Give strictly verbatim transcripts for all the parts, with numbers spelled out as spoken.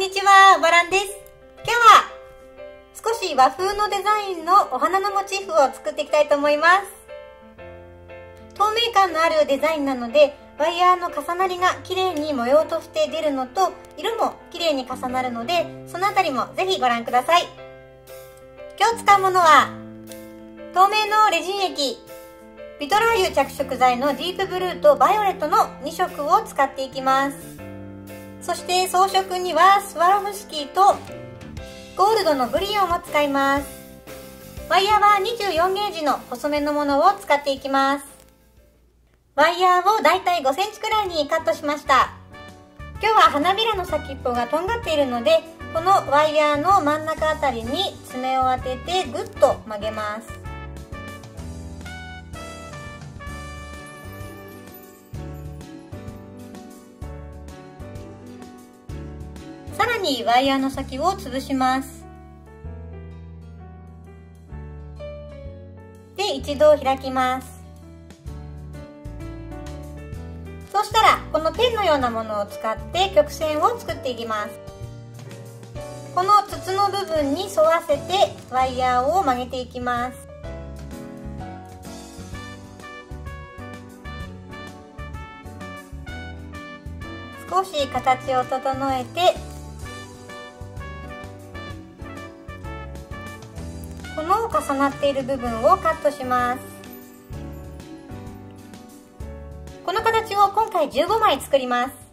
んにちは、バランです。今日は少し和風のデザインのお花のモチーフを作っていきたいと思います。透明感のあるデザインなので、ワイヤーの重なりが綺麗に模様として出るのと、色も綺麗に重なるので、そのあたりもぜひご覧ください。今日使うものは、透明のレジン液、ビトラー油着色剤のディープブルーとバイオレットのにしょくを使っていきます。そして装飾にはスワロフスキーとゴールドのブリオンを使います。ワイヤーはにじゅうよんゲージの細めのものを使っていきます。ワイヤーをだいたいごセンチくらいにカットしました。今日は花びらの先っぽがとんがっているので、このワイヤーの真ん中あたりに爪を当ててぐっと曲げます。さらにワイヤーの先を潰します。で、一度開きます。そうしたら、このペンのようなものを使って曲線を作っていきます。この筒の部分に沿わせてワイヤーを曲げていきます。少し形を整えて、この重なっている部分をカットします。この形を今回じゅうごまい作ります。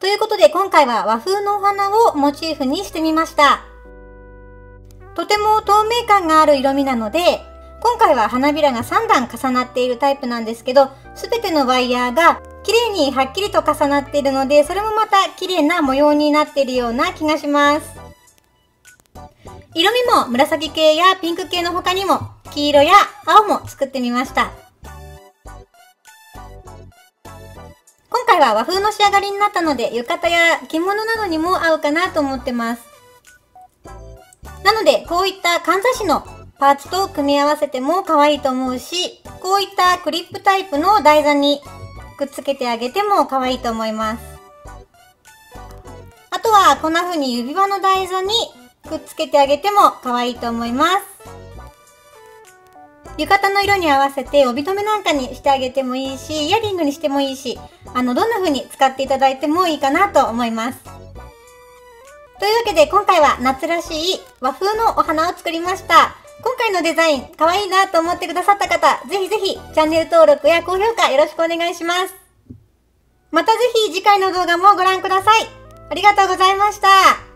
ということで、今回は和風のお花をモチーフにしてみました。とても透明感がある色味なので、今回は花びらがさん段重なっているタイプなんですけど、すべてのワイヤーが綺麗にはっきりと重なっているので、それもまた綺麗な模様になっているような気がします。色味も紫系やピンク系の他にも、黄色や青も作ってみました。今回は和風の仕上がりになったので、浴衣や着物などにも合うかなと思ってます。なので、こういったかんざしのパーツと組み合わせても可愛いと思うし、こういったクリップタイプの台座にくっつけてあげても可愛いと思います。あとは、こんな風に指輪の台座にくっつけてあげても可愛いと思います。浴衣の色に合わせて帯留めなんかにしてあげてもいいし、イヤリングにしてもいいし、あの、どんな風に使っていただいてもいいかなと思います。というわけで、今回は夏らしい和風のお花を作りました。今回のデザイン、可愛いなと思ってくださった方、ぜひぜひチャンネル登録や高評価よろしくお願いします。またぜひ次回の動画もご覧ください。ありがとうございました。